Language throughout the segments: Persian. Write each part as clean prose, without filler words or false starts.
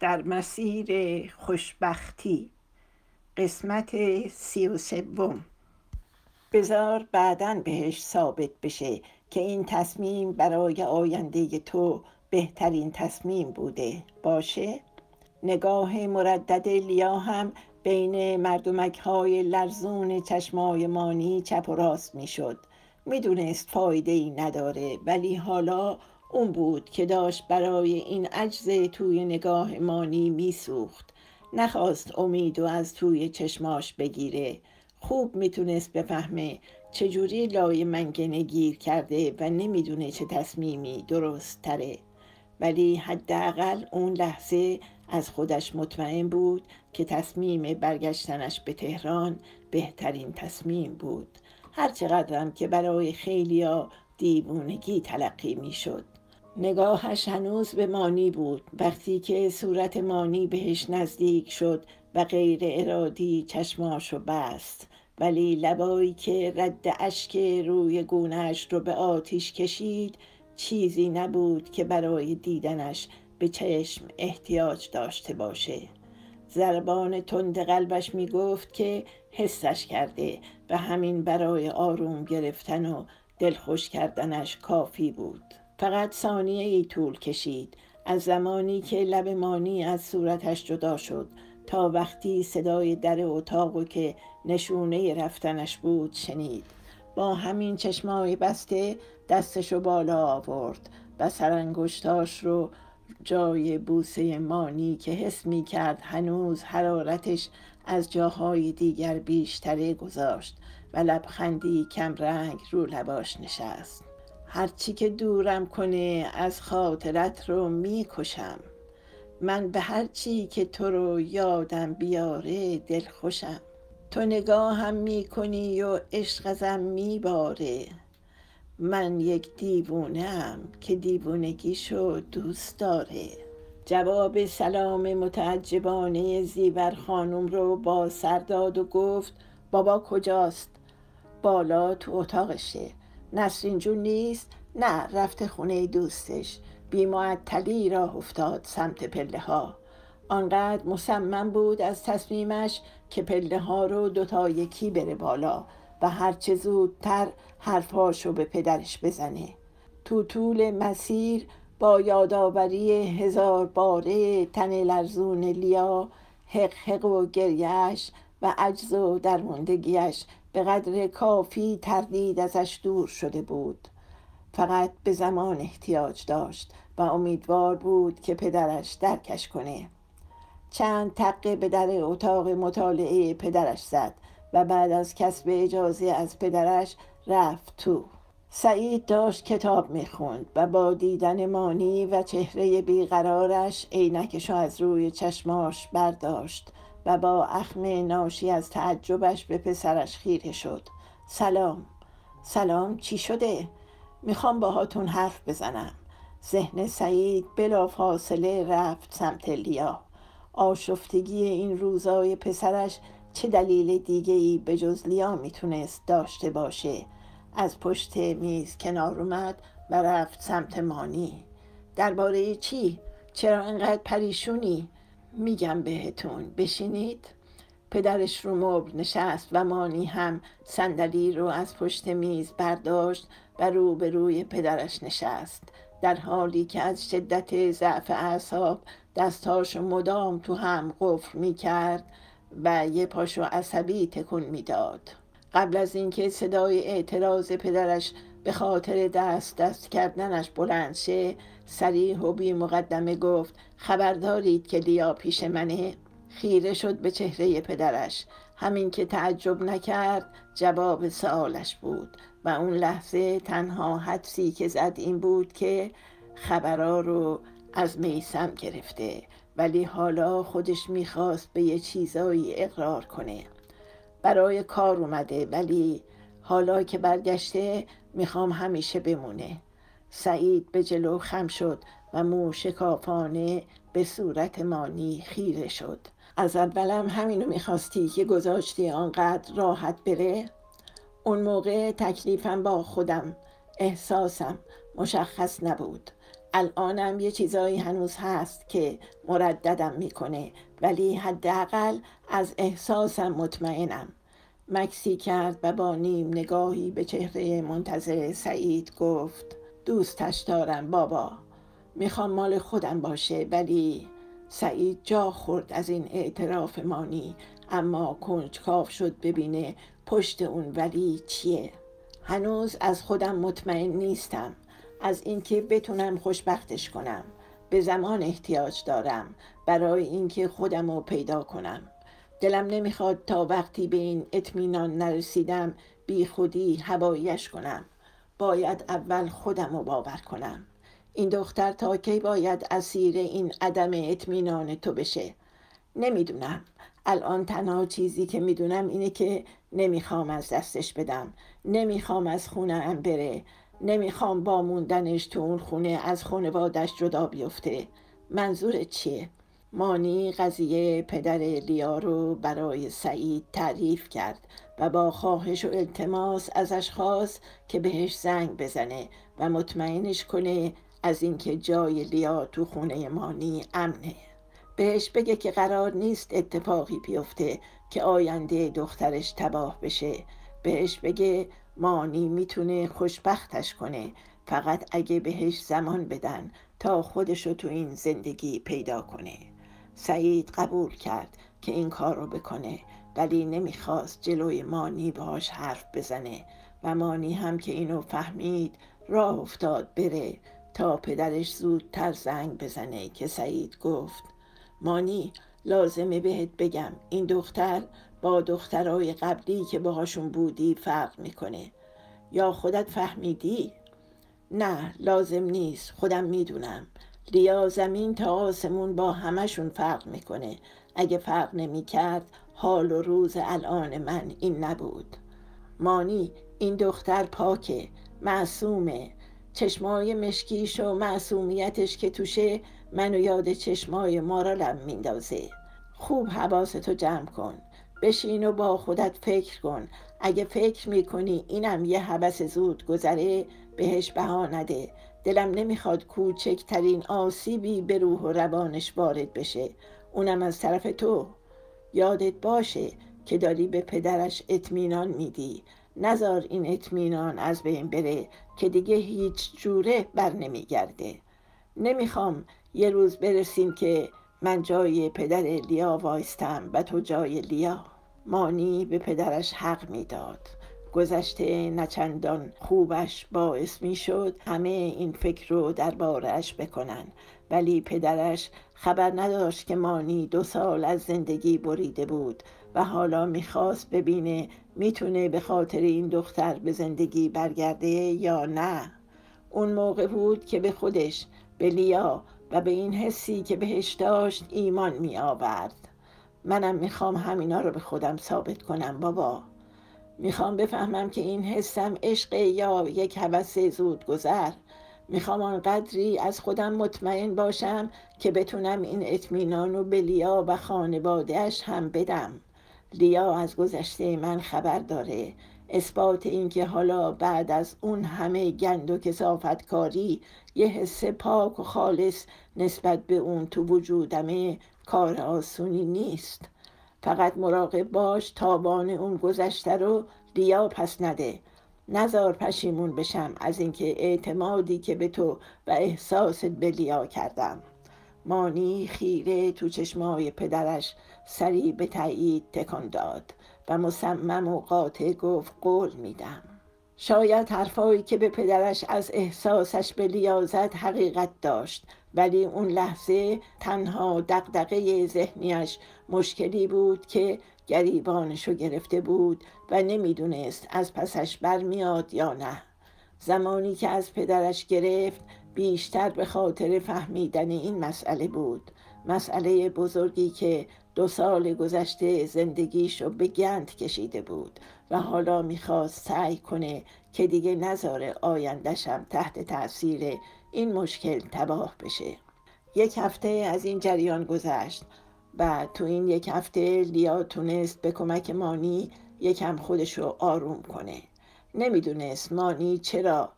در مسیر خوشبختی قسمت 33. بذار بعداً بهش ثابت بشه که این تصمیم برای آینده تو بهترین تصمیم بوده باشه. نگاه مردد لیا هم بین مردمک‌های لرزون چشمای مانی چپ و راست میشد. میدونست فایده‌ای نداره، ولی حالا اون بود که داشت برای این عجز توی نگاه مانی میسوخت. نخواست امیدو از توی چشماش بگیره. خوب میتونست بفهمه چجوری لای منگنه گیر کرده و نمیدونه چه تصمیمی درست تره، ولی حداقل اون لحظه از خودش مطمئن بود که تصمیم برگشتنش به تهران بهترین تصمیم بود، هرچقدرم که برای خیلیا دیوونگی تلقی میشد. نگاهش هنوز به مانی بود. وقتی که صورت مانی بهش نزدیک شد و غیر ارادی چشماشو بست، ولی لبایی که رد اشک روی گونهش رو به آتیش کشید چیزی نبود که برای دیدنش به چشم احتیاج داشته باشه. ضربان تند قلبش میگفت که حسش کرده و همین برای آروم گرفتن و دلخوش کردنش کافی بود. فقط ثانیه ای طول کشید از زمانی که لب مانی از صورتش جدا شد تا وقتی صدای در اتاقو که نشونه رفتنش بود شنید. با همین چشمای بسته دستشو بالا آورد و سرانگشتاش رو جای بوسه مانی که حس می کرد هنوز حرارتش از جاهای دیگر بیشتره گذاشت و لبخندی کم رنگ رو لباش نشست. هرچی که دورم کنه از خاطرت رو میکشم. من به هرچی که تو رو یادم بیاره دلخوشم. تو نگاهم میکنی و عشق ازم میباره. من یک دیوونه‌ام که دیوونگیشو دوست داره. جواب سلام متعجبانه زیور خانم رو با سر داد و گفت بابا کجاست؟ بالا تو اتاقشه. نسرین جون نیست؟ نه، رفته خونه دوستش. بی‌معطلی راه افتاد سمت پله ها. آنقدر مصمم بود از تصمیمش که پله ها رو دوتا یکی بره بالا و هرچه زودتر حرفاشو به پدرش بزنه. تو طول مسیر با یادآوری هزار باره تن لرزون لیا، حقحق و گریه‌اش و عجز و درماندگیش به قدر کافی تردید ازش دور شده بود. فقط به زمان احتیاج داشت و امیدوار بود که پدرش درکش کنه. چند تقه به در اتاق مطالعه پدرش زد و بعد از کسب اجازه از پدرش رفت تو. سعید داشت کتاب میخوند و با دیدن مانی و چهره بیقرارش عینکشو از روی چشماش برداشت و با اخم ناشی از تعجبش به پسرش خیره شد. سلام، چی شده؟ میخوام باهاتون حرف بزنم. ذهن سعید بلافاصله رفت سمت لیا. آشفتگی این روزای پسرش چه دلیل دیگه‌ای به جز لیا میتونست داشته باشه؟ از پشت میز کنار اومد و رفت سمت مانی. درباره چی؟ چرا انقدر پریشونی؟ میگم بهتون، بشینید. پدرش رو مبل نشست و مانی هم صندلی رو از پشت میز برداشت و رو به روی پدرش نشست، در حالی که از شدت ضعف اعصاب دستاشو مدام تو هم قفل میکرد و یه پاشو عصبی تکون میداد. قبل از اینکه صدای اعتراض پدرش به خاطر دست کردنش بلند شه، صریح و بی مقدمه گفت خبر دارید که لیا پیش منه؟ خیره شد به چهره پدرش. همین که تعجب نکرد جواب سوالش بود و اون لحظه تنها حدسی که زد این بود که خبرها رو از میثم گرفته، ولی حالا خودش میخواست به یه چیزایی اقرار کنه. برای کار اومده، ولی حالا که برگشته میخوام همیشه بمونه. سعید به جلو خم شد و موشکافانه به صورت مانی خیره شد. از اولم همینو میخواستی که گذاشتی آنقدر راحت بره؟ اون موقع تکلیفم با خودم، احساسم مشخص نبود. الانم یه چیزایی هنوز هست که مرددم میکنه، ولی حداقل از احساسم مطمئنم. مکسی کرد و با نیم نگاهی به چهره منتظر سعید گفت دوستش دارم بابا، میخوام مال خودم باشه. ولی سعید جا خورد از این اعتراف مانی، اما کنجکاو شد ببینه پشت اون ولی چیه. هنوز از خودم مطمئن نیستم، از اینکه بتونم خوشبختش کنم. به زمان احتیاج دارم برای اینکه خودم رو پیدا کنم. دلم نمیخواد تا وقتی به این اطمینان نرسیدم بی خودی هوایش کنم. باید اول خودم رو باور کنم. این دختر تا کی باید اسیر این عدم اطمینان تو بشه؟ نمیدونم. الان تنها چیزی که میدونم اینه که نمیخوام از دستش بدم، نمیخوام از خونه ام بره، نمیخوام با موندنش تو اون خونه از خانوادش جدا بیفته. منظور چیه؟ مانی قضیه پدر لیا رو برای سعید تعریف کرد و با خواهش و التماس ازش خواست که بهش زنگ بزنه و مطمئنش کنه از اینکه جای لیا تو خونه مانی امنه. بهش بگه که قرار نیست اتفاقی بیفته که آینده دخترش تباه بشه. بهش بگه مانی میتونه خوشبختش کنه، فقط اگه بهش زمان بدن تا خودشو تو این زندگی پیدا کنه. سعید قبول کرد که این کار رو بکنه، ولی نمیخواست جلوی مانی باهاش حرف بزنه و مانی هم که اینو فهمید راه افتاد بره تا پدرش زودتر زنگ بزنه که سعید گفت مانی لازمه بهت بگم این دختر با دخترای قبلی که باهاشون بودی فرق میکنه. یا خودت فهمیدی؟ نه لازم نیست، خودم میدونم. لیا زمین تا آسمون با همشون فرق میکنه. اگه فرق نمیکرد حال و روز الان من این نبود. مانی این دختر پاکه، معصومه. چشمای مشکیش و معصومیتش که توشه منو یاد چشمای مارالم میندازه. خوب حواستو جمع کن، بشین و با خودت فکر کن. اگه فکر میکنی اینم یه هوس زود گذره بهش بها نده. دلم نمیخواد کوچکترین آسیبی به روح و روانش وارد بشه، اونم از طرف تو. یادت باشه که داری به پدرش اطمینان میدی، نذار این اطمینان از بین بره که دیگه هیچ جوره بر نمیگرده. نمیخوام یه روز برسیم که من جای پدر لیا وایستم و تو جای لیا. مانی به پدرش حق میداد. گذشته نچندان خوبش باعث میشد همه این فکر رو درباره‌اش بکنن، ولی پدرش خبر نداشت که مانی 2 سال از زندگی بریده بود و حالا میخواست ببینه میتونه به خاطر این دختر به زندگی برگرده یا نه. اون موقع بود که به خودش، به لیا و به این حسی که بهش داشت ایمان می آورد. منم میخوام همینا رو به خودم ثابت کنم بابا. میخوام بفهمم که این حسم عشق یا یک هوس زود گذر. میخوام آنقدری از خودم مطمئن باشم که بتونم این اطمینان رو به لیا و خانواده‌اش هم بدم. لیا از گذشته من خبر داره. اثبات اینکه حالا بعد از اون همه گند و کثافتکاری یه حس پاک و خالص نسبت به اون تو وجودمه کار آسونی نیست. فقط مراقب باش تاوان اون گذشته رو لیا پس نده. نذار پشیمون بشم از اینکه اعتمادی که به تو و احساست به لیا کردم. مانی خیره تو چشمای پدرش سری به تایید تکان داد و مصمم و قاطع گفت قول میدم. شاید حرفایی که به پدرش از احساسش به لیا زد حقیقت داشت، ولی اون لحظه تنها دغدغه ذهنیش مشکلی بود که گریبانشو گرفته بود و نمیدونست از پسش برمیاد یا نه. زمانی که از پدرش گرفت بیشتر به خاطر فهمیدن این مسئله بود، مسئله بزرگی که 2 سال گذشته زندگیشو به گند کشیده بود و حالا میخواست سعی کنه که دیگه نذاره آینده‌شم تحت تأثیر این مشکل تباه بشه. 1 هفته از این جریان گذشت و تو این 1 هفته لیا تونست به کمک مانی یکم خودشو آروم کنه. نمیدونست مانی چرا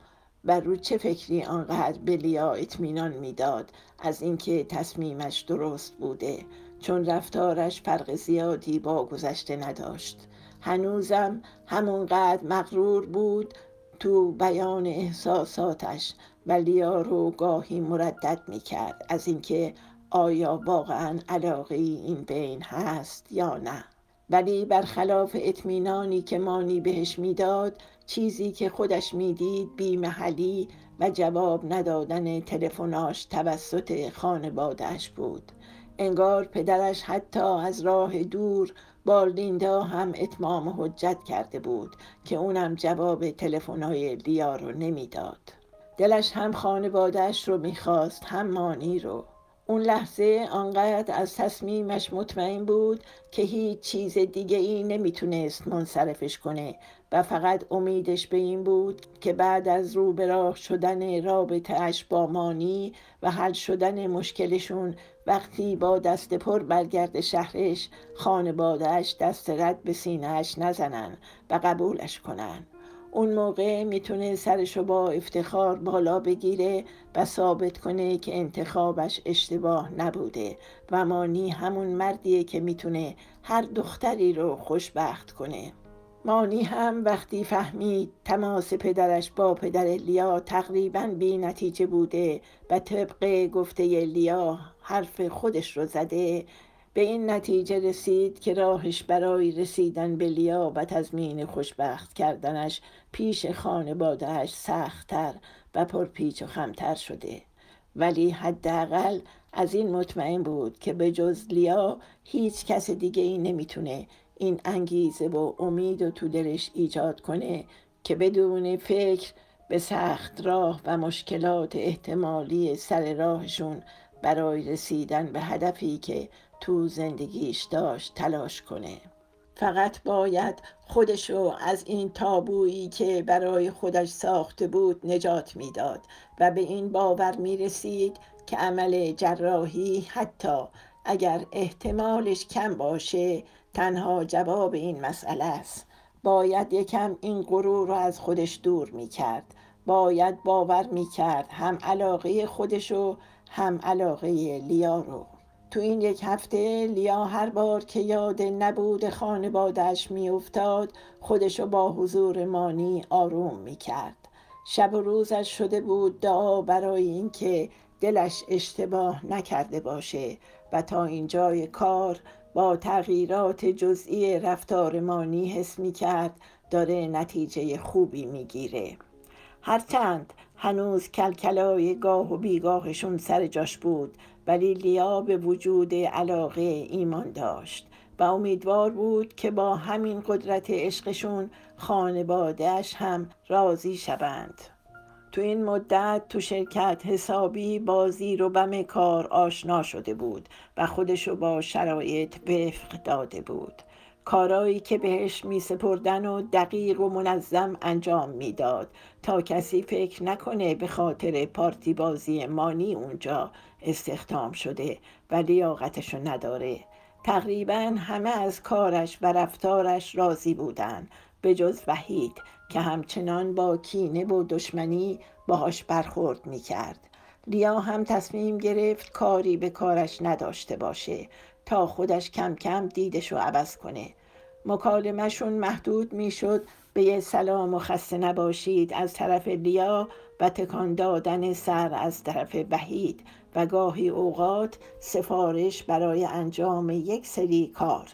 و رو چه فکری آنقدر به لیا اطمینان میداد از اینکه تصمیمش درست بوده، چون رفتارش فرق زیادی با گذشته نداشت. هنوزم همونقدر مغرور بود تو بیان احساساتش و لیا رو گاهی مردد میکرد از اینکه آیا واقعا علاقه این بین هست یا نه. ولی برخلاف اطمینانی که مانی بهش میداد، چیزی که خودش میدید بی‌محلی و جواب ندادن تلفناش توسط خانواده‌اش بود. انگار پدرش حتی از راه دور با لیندا هم اتمام حجت کرده بود که اونم جواب تلفن‌های لیا رو نمیداد. دلش هم خانواده‌اش رو میخواست، هم مانی رو. اون لحظه آنقدر از تصمیمش مطمئن بود که هیچ چیز دیگه ای نمیتونست منصرفش کنه و فقط امیدش به این بود که بعد از رو به راه شدن رابطه‌اش با مانی و حل شدن مشکلشون، وقتی با دست پر برگرد شهرش، خانواده‌اش دست رد به سینه‌اش نزنن و قبولش کنن. اون موقع میتونه سرشو با افتخار بالا بگیره و ثابت کنه که انتخابش اشتباه نبوده و مانی همون مردیه که میتونه هر دختری رو خوشبخت کنه. مانی هم وقتی فهمید تماس پدرش با پدر لیا تقریباً بی نتیجه بوده و طبق گفته لیا حرف خودش رو زده، به این نتیجه رسید که راهش برای رسیدن به لیا و تضمین خوشبخت کردنش پیش خانواده‌اش سخت‌تر و پرپیچ و خم‌تر شده. ولی حداقل از این مطمئن بود که به جز لیا هیچ کس دیگه ای نمیتونه این انگیزه و امید رو تو دلش ایجاد کنه که بدون فکر به سخت راه و مشکلات احتمالی سر راهشون برای رسیدن به هدفی که تو زندگیش داشت تلاش کنه. فقط باید خودشو از این تابویی که برای خودش ساخته بود نجات میداد و به این باور میرسید که عمل جراحی حتی اگر احتمالش کم باشه تنها جواب این مسئله است. باید یکم این غرور رو از خودش دور میکرد. باید باور میکرد هم علاقه خودشو هم علاقه لیا رو. تو این یک هفته لیا هر بار که یاد نبود خانواده‌اش میافتاد، خودشو با حضور مانی آروم میکرد. شب و روزش شده بود دعا برای اینکه دلش اشتباه نکرده باشه و تا اینجای کار با تغییرات جزئی رفتار مانی حس میکرد داره نتیجه خوبی میگیره. هرچند هنوز کلکلای گاه و بیگاهشون سر جاش بود، ولی لیا به وجود علاقه ایمان داشت و امیدوار بود که با همین قدرت عشقشون خانواده‌اش هم راضی شوند. تو این مدت تو شرکت حسابی با زیر و بم کار آشنا شده بود و خودشو با شرایط وفق داده بود. کارایی که بهش می سپردن و دقیق و منظم انجام می داد تا کسی فکر نکنه به خاطر پارتی بازی مانی اونجا استخدام شده و لیاقتشو نداره. تقریبا همه از کارش و رفتارش راضی بودن به جز وحید که همچنان با کینه و دشمنی باهاش برخورد می کرد. لیا هم تصمیم گرفت کاری به کارش نداشته باشه تا خودش کم کم دیدش رو عوض کنه. مکالمه‌شون محدود میشد به یه سلام و خسته نباشید از طرف لیا و تکان دادن سر از طرف وحید و گاهی اوقات سفارش برای انجام یک سری کار.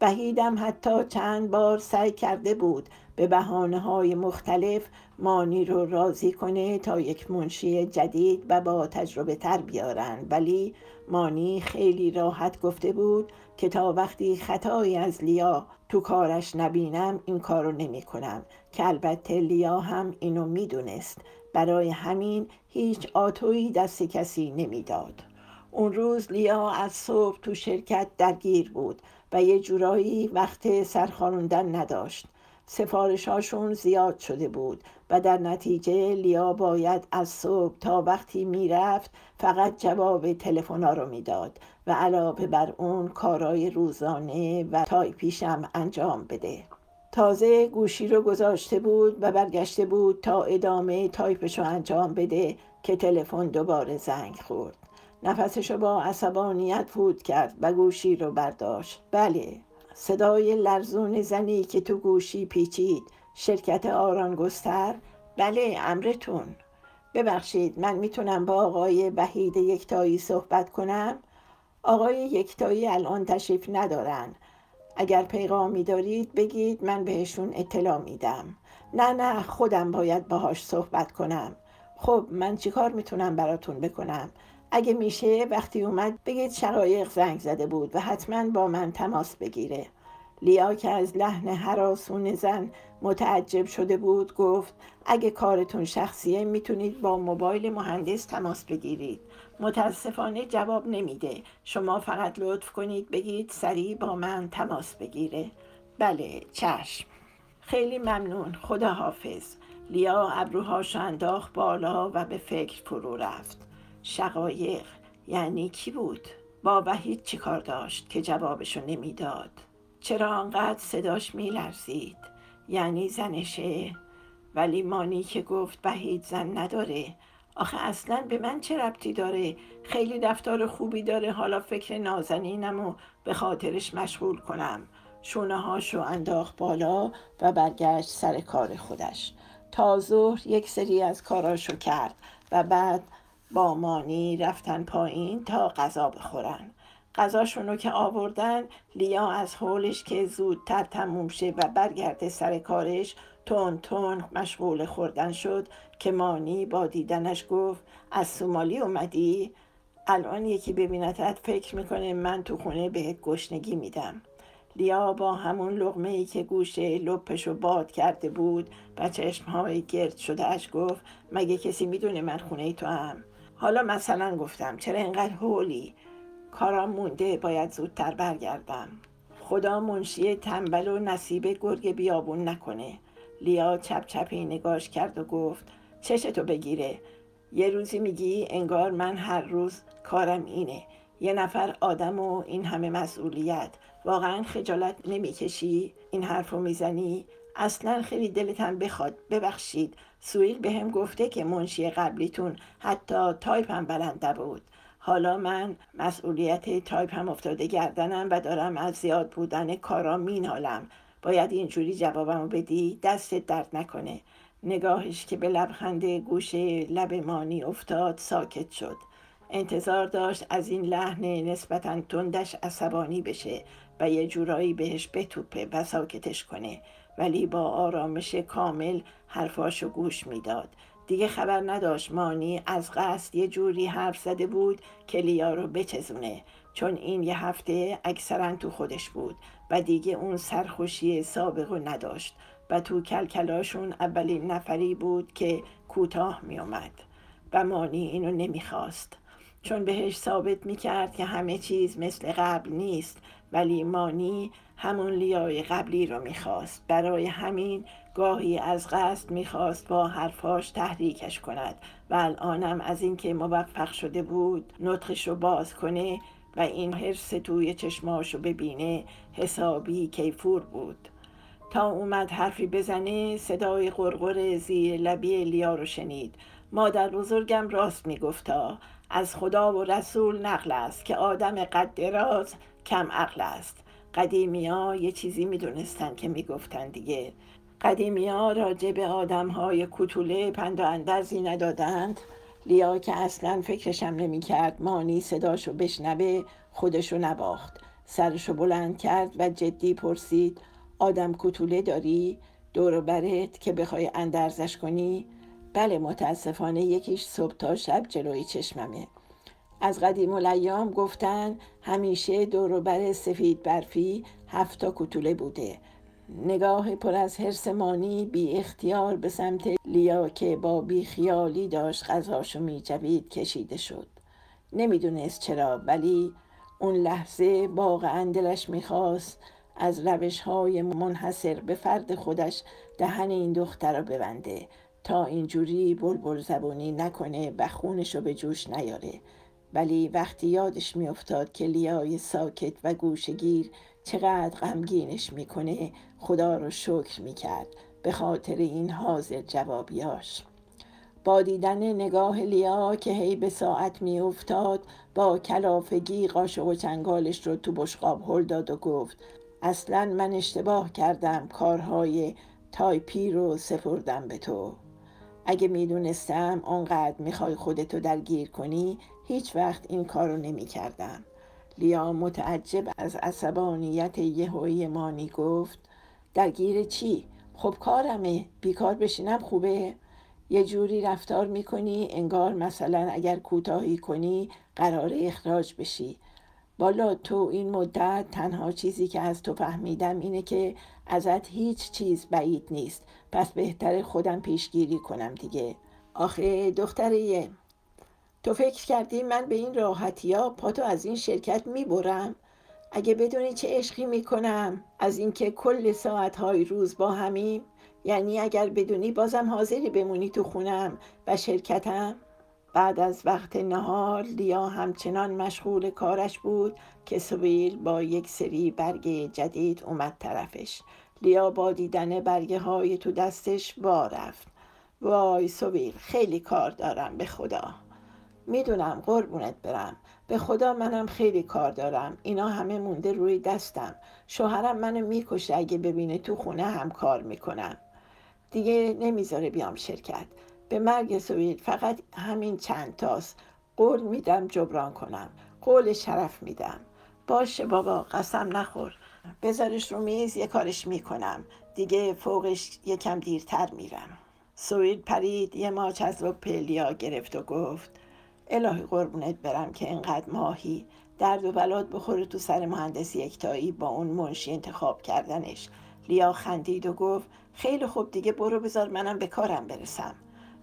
وحید هم حتی چند بار سعی کرده بود به بهانه‌های مختلف مانی رو راضی کنه تا یک منشی جدید و با تجربه تر بیارن، ولی مانی خیلی راحت گفته بود که تا وقتی خطایی از لیا تو کارش نبینم این کارو نمی کنم، که البته لیا هم اینو می دونست. برای همین هیچ آتویی دست کسی نمی داد. اون روز لیا از صبح تو شرکت درگیر بود و یه جورایی وقت سرخاروندن نداشت. سفارشاشون زیاد شده بود و در نتیجه لیا باید از صبح تا وقتی میرفت فقط جواب تلفن‌ها رو میداد و علاوه بر اون کارهای روزانه و تایپیش هم انجام بده. تازه گوشی رو گذاشته بود و برگشته بود تا ادامه تایپش رو انجام بده که تلفن دوباره زنگ خورد. نفسش رو با عصبانیت فوت کرد و گوشی رو برداشت. بله، صدای لرزون زنی که تو گوشی پیچید. شرکت آرانگستر. بله، امرتون. ببخشید، من میتونم با آقای وحید یکتایی صحبت کنم؟ آقای یکتایی الان تشریف ندارن. اگر پیغامی دارید بگید، من بهشون اطلاع میدم. نه، خودم باید باهاش صحبت کنم. خب من چیکار میتونم براتون بکنم؟ اگه میشه وقتی اومد بگید شقایق زنگ زده بود و حتما با من تماس بگیره. لیا که از لحن هراسون زن متعجب شده بود گفت اگه کارتون شخصیه میتونید با موبایل مهندس تماس بگیرید. متاسفانه جواب نمیده. شما فقط لطف کنید بگید سریع با من تماس بگیره. بله، چشم. خیلی ممنون، خداحافظ. لیا ابروهاش انداخت بالا و به فکر فرو رفت. شقایق یعنی کی بود؟ با وحید چی کار داشت که جوابشو نمیداد؟ چرا انقدر صداش میلرزید؟ یعنی زنشه؟ ولی مانی که گفت وحید زن نداره. آخه اصلا به من چه ربطی داره؟ خیلی رفتار خوبی داره، حالا فکر نازنینم و به خاطرش مشغول کنم. شونه هاشو انداخت بالا و برگشت سر کار خودش. تا ظهر یک سری از کاراشو کرد و بعد با مانی رفتن پایین تا غذا بخورن. غذاشونو که آوردن، لیا از حولش که زودتر تموم شه و برگرده سر کارش تون مشغول خوردن شد که مانی با دیدنش گفت از سومالی اومدی؟ الان یکی ببینتت فکر میکنه من تو خونه بهت گشنگی میدم. لیا با همون لقمه‌ای که گوشه لپشو باد کرده بود و چشمهای گرد شده اش گفت مگه کسی میدونه من خونه تو هم؟ حالا مثلا گفتم چرا اینقدر هولی؟ کارام مونده، باید زودتر برگردم. خدا منشی تنبل و نصیب گرگ بیابون نکنه. لیا چپ چپی نگاش کرد و گفت چشتو بگیره. یه روزی میگی انگار من هر روز کارم اینه. یه نفر آدم و این همه مسئولیت. واقعا خجالت نمیکشی؟ این حرفو میزنی؟ اصلا خیلی دلتم بخواد. ببخشید، سویل بهم گفته که منشی قبلیتون حتی تایپم بلنده بود. حالا من مسئولیت تایپ هم افتاده گردنم و دارم از زیاد بودن کارا مینالم. باید اینجوری جوابمو بدی؟ دستت درد نکنه. نگاهش که به لبخند گوشه لب مانی افتاد ساکت شد. انتظار داشت از این لحن نسبتاً تندش عصبانی بشه و یه جورایی بهش بتوپه و ساکتش کنه، ولی با آرامش کامل حرفاشو گوش میداد. دیگه خبر نداشت مانی از قصد یه جوری حرف زده بود که لیا رو بچزونه، چون این یه هفته اکثرا تو خودش بود و دیگه اون سرخوشی سابق رو نداشت و تو کلکلاشون اولین نفری بود که کوتاه می اومد و مانی اینو نمیخواست، چون بهش ثابت میکرد که همه چیز مثل قبل نیست، ولی مانی همون لیای قبلی رو میخواست. برای همین گاهی از قصد میخواست با حرفاش تحریکش کند و الانم از اینکه موفق شده بود نطقش رو باز کنه و این حرص توی چشماش رو ببینه حسابی کیفور بود. تا اومد حرفی بزنه صدای غرغر زیر لبی لیا رو شنید. مادر بزرگم راست میگفتا از خدا و رسول نقل است که آدم قد دراز کم عقل است. قدیمی ها یه چیزی میدونستن که میگفتن دیگه. قدیمی ها راجع به آدم های کوتوله پند و اندرزی ندادند. لیا که اصلا فکرشم نمی کرد مانی صداشو بشنوه خودشو نباخت. سرشو بلند کرد و جدی پرسید آدم کوتوله داری؟ دور و برت که بخوای اندرزش کنی؟ بله متاسفانه یکیش صبح تا شب جلوی چشممه. از قدیم الایام گفتن همیشه دور و بر سفید برفی 7 کوتوله بوده. نگاه پر از حرص مانی بی اختیار به سمت لیا که با بی خیالی داشت غذاشو میجوید کشیده شد. نمیدونست چرا، ولی اون لحظه واقعا دلش میخواست از روشهای منحصر به فرد خودش دهن این دختر رو ببنده تا اینجوری بلبل زبونی نکنه و خونش رو به جوش نیاره. ولی وقتی یادش میافتاد که لیای ساکت و گوشگیر چقدر غمگینش میکنه خدا رو شکر میکرد به خاطر این حاضر جوابیاش. با دیدن نگاه لیا که هی به ساعت میافتاد با کلافگی قاشق و چنگالش رو تو بشقاب هل داد و گفت اصلا من اشتباه کردم، کارهای تایپی رو سپردم به تو. اگه میدونستم اونقدر میخوای خودتو درگیر کنی هیچ وقت این کارو نمیکردم. لیا متعجب از عصبانیت یهویی مانی گفت درگیر چی؟ خب کارمه، بیکار بشینم خوبه؟ یه جوری رفتار میکنی انگار مثلا اگر کوتاهی کنی قراره اخراج بشی. بالا تو این مدت تنها چیزی که از تو فهمیدم اینه که ازت هیچ چیز بعید نیست، پس بهتره خودم پیشگیری کنم دیگه. آخه دختریه، تو فکر کردی من به این راحتی‌ها پاتو از این شرکت میبرم؟ اگه بدونی چه عشقی میکنم از اینکه کل ساعت‌های روز با همیم، یعنی اگر بدونی بازم حاضری بمونی تو خونم و شرکتم. بعد از وقت نهار لیا همچنان مشغول کارش بود که سویل با یک سری برگ جدید اومد طرفش. لیا با دیدن برگه های تو دستش وا رفت. وای سویل، خیلی کار دارم به خدا. میدونم قربونت برم، به خدا منم خیلی کار دارم، اینا همه مونده روی دستم. شوهرم منو میکشه اگه ببینه تو خونه هم کار میکنم. دیگه نمیذاره بیام شرکت. به مرگ سویل فقط همین چند تاست، قول میدم جبران کنم، قول شرف میدم. باشه بابا، قسم نخور، بذارش رو میز یه کارش میکنم دیگه، فوقش یکم دیرتر میرم. سویل پرید یه ماچ از رو پلیا گرفت و گفت الهی قربونت برم که اینقدر ماهی، درد و بلاد بخوره تو سر مهندسی یکتایی با اون منشی انتخاب کردنش. لیا خندید و گفت خیلی خوب دیگه، برو بذار منم به کارم برسم.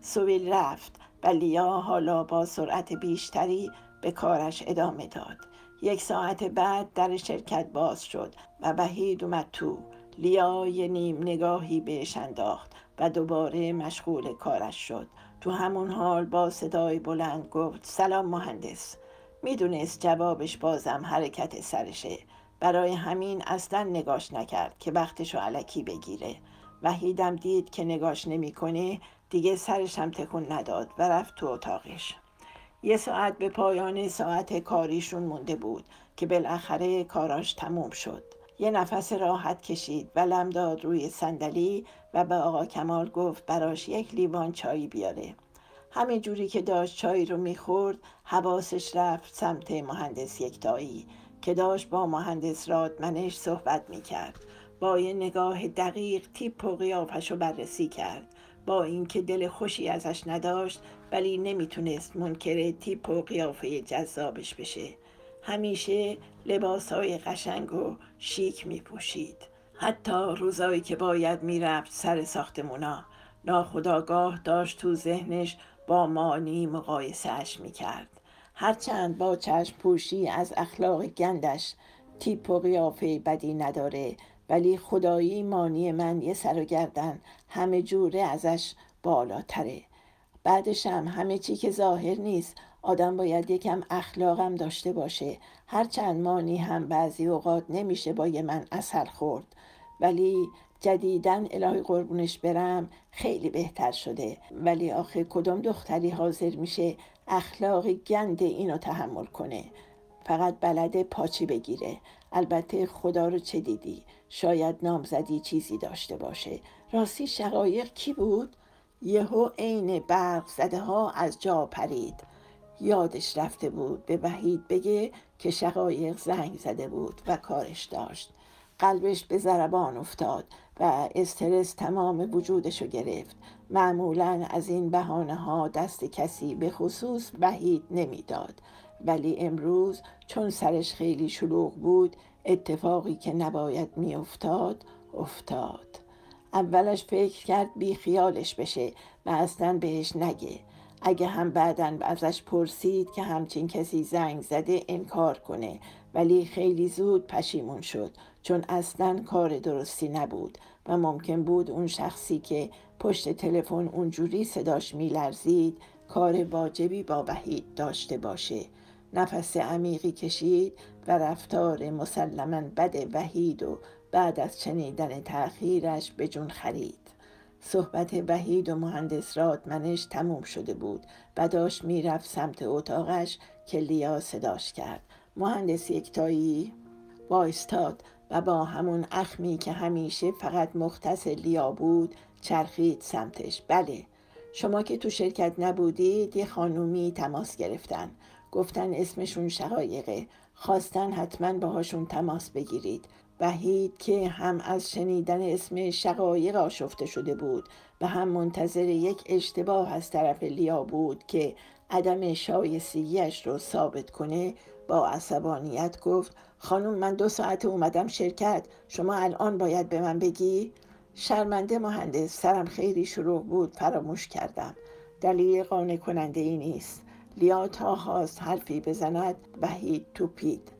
سویل رفت و لیا حالا با سرعت بیشتری به کارش ادامه داد. یک ساعت بعد در شرکت باز شد و وحید اومد تو. لیا یه نیم نگاهی بهش انداخت و دوباره مشغول کارش شد. تو همون حال با صدای بلند گفت سلام مهندس. میدونست جوابش بازم حرکت سرشه، برای همین اصلا نگاش نکرد که وقتشو الکی بگیره. وحیدم دید که نگاش نمیکنه دیگه سرش هم تکون نداد و رفت تو اتاقش. یه ساعت به پایان ساعت کاریشون مونده بود که بالاخره کاراش تموم شد. یه نفس راحت کشید و لم داد روی صندلی و به آقا کمال گفت براش یک لیوان چای بیاره. همین جوری که داشت چای رو میخورد حواسش رفت سمت مهندس یکتایی که داشت با مهندس رادمنش صحبت میکرد. با یه نگاه دقیق تیپ و قیافش رو بررسی کرد. با اینکه دل خوشی ازش نداشت ولی نمیتونست منکر تیپ و قیافه جذابش بشه. همیشه لباسهای قشنگ و شیک میپوشید. حتی روزایی که باید میرفت سر ساختمونا ناخودآگاه داشت تو ذهنش با مانی مقایسهش میکرد. هرچند با چشم پوشی از اخلاق گندش تیپ و قیافه بدی نداره ولی خدایی مانی من یه سر و گردن همه جوره ازش بالاتره. بعدش هم همه چی که ظاهر نیست، آدم باید یکم اخلاقم داشته باشه. هرچند مانی هم بعضی اوقات نمیشه با یه من اثر خورد ولی جدیدن الهی قربونش برم خیلی بهتر شده. ولی آخه کدوم دختری حاضر میشه اخلاق گند اینو تحمل کنه؟ فقط بلده پاچی بگیره. البته خدا رو چه دیدی، شاید نامزدی چیزی داشته باشه. راستی شقایق کی بود؟ یهو عین برق زده ها از جا پرید. یادش رفته بود به وحید بگه که شقایق زنگ زده بود و کارش داشت. قلبش به ضربان افتاد و استرس تمام وجودشو گرفت. معمولا از این بهانه ها دست کسی به خصوص وحید نمیداد ولی امروز چون سرش خیلی شلوغ بود اتفاقی که نباید میافتاد افتاد. اولش فکر کرد بی خیالش بشه و اصلا بهش نگه، اگه هم بعداً ازش پرسید که همچین کسی زنگ زده انکار کنه ولی خیلی زود پشیمون شد چون اصلا کار درستی نبود و ممکن بود اون شخصی که پشت تلفن اونجوری صداش میلرزید کار واجبی با وحید داشته باشه. نفس عمیقی کشید و رفتار مسلماً بد وحید و بعد از شنیدن تأخیرش به جون خرید. صحبت وحید و مهندس رادمنش تموم شده بود و داشت میرفت سمت اتاقش که لیا صداش کرد. مهندس یکتایی وایستاد و با همون اخمی که همیشه فقط مختص لیا بود چرخید سمتش. بله، شما که تو شرکت نبودید یه خانومی تماس گرفتن، گفتن اسمشون شقایقه، خواستن حتما باهاشون تماس بگیرید. وحید که هم از شنیدن اسم شقایق آشفته شده بود و هم منتظر یک اشتباه از طرف لیا بود که عدم شایستگی‌اش رو ثابت کنه، با عصبانیت گفت خانم من 2 ساعت اومدم شرکت، شما الان باید به من بگی؟ شرمنده مهندس، سرم خیلی شلوغ بود فراموش کردم. دلیل قانع کننده ای نیست. لیا تا خواست حرفی بزند وحید توپید.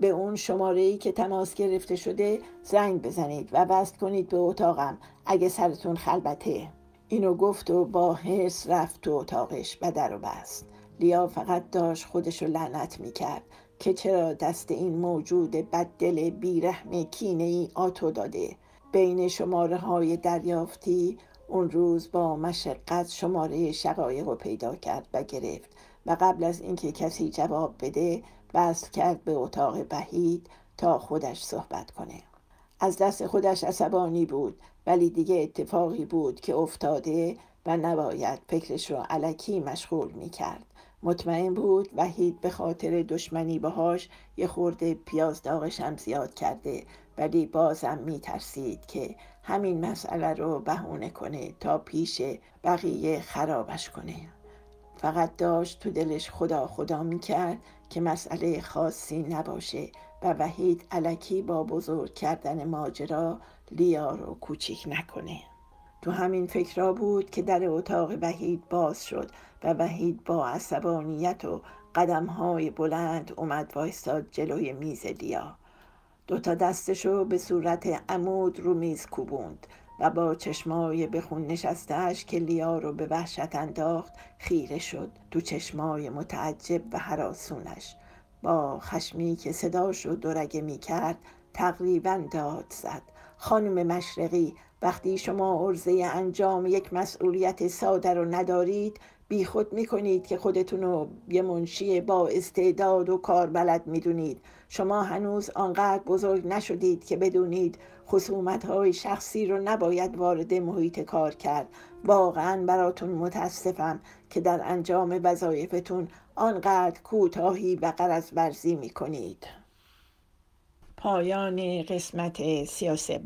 به اون شماره‌ای که تماس گرفته شده زنگ بزنید و وصل کنید به اتاقم اگه سرتون خلبته. اینو گفت و با حرص رفت تو اتاقش و در رو بست. لیا فقط داشت خودشو لعنت میکرد که چرا دست این موجود بددل بیرحم کینه‌ای آتو داده. بین شماره‌های دریافتی اون روز با مشقت شماره شقایق رو پیدا کرد و گرفت و قبل از اینکه کسی جواب بده وصل کرد به اتاق وحید تا خودش صحبت کنه. از دست خودش عصبانی بود ولی دیگه اتفاقی بود که افتاده و نباید فکرش رو الکی مشغول میکرد. مطمئن بود وحید به خاطر دشمنی باهاش یه خورده پیاز داغش هم زیاد کرده، ولی بازم میترسید که همین مسئله رو بهونه کنه تا پیش بقیه خرابش کنه. فقط داشت تو دلش خدا خدا میکرد که مسئله خاصی نباشه و وحید الکی با بزرگ کردن ماجرا لیا رو کوچیک نکنه. تو همین فکرها بود که در اتاق وحید باز شد و وحید با عصبانیت و قدم‌های بلند اومد وایستاد جلوی میز لیا. 2 تا دستشو به صورت عمود رو میز کوبوند و با چشمای به خون نشسته‌اش که لیا رو به وحشت انداخت خیره شد تو چشمای متعجب و هراسونش. با خشمی که صداشو درگه می‌کرد تقریباً داد زد خانم مشرقی، وقتی شما عرضه انجام یک مسئولیت ساده رو ندارید بی خود می کنید که خودتون رو یه منشی با استعداد و کاربلد می دونید. شما هنوز آنقدر بزرگ نشدید که بدونید خصومت‌های شخصی رو نباید وارد محیط کار کرد. واقعاً براتون متاسفم که در انجام وظایفتون آنقدر کوتاهی و غرض‌ورزی می کنید. پایان قسمت 33